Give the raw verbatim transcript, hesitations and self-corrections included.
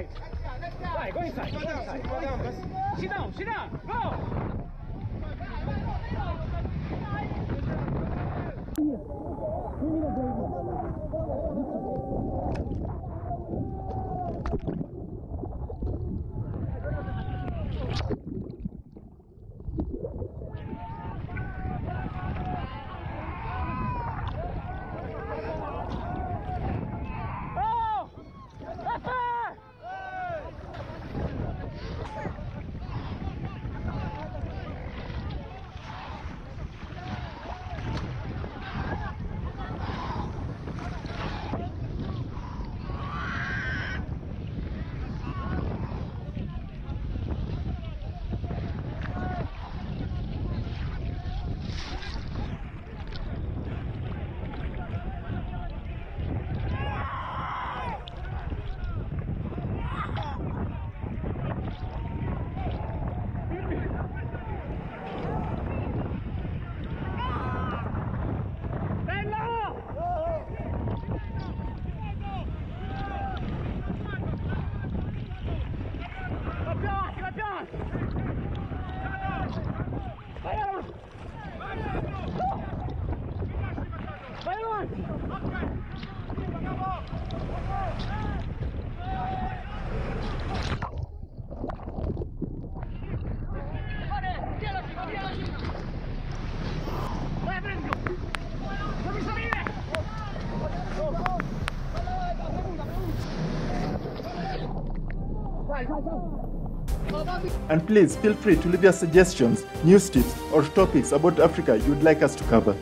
inside. Right, go inside. Go inside. Go inside. Sit down, sit down. Go! And please feel free to leave your suggestions, news tips or topics about Africa you'd like us to cover.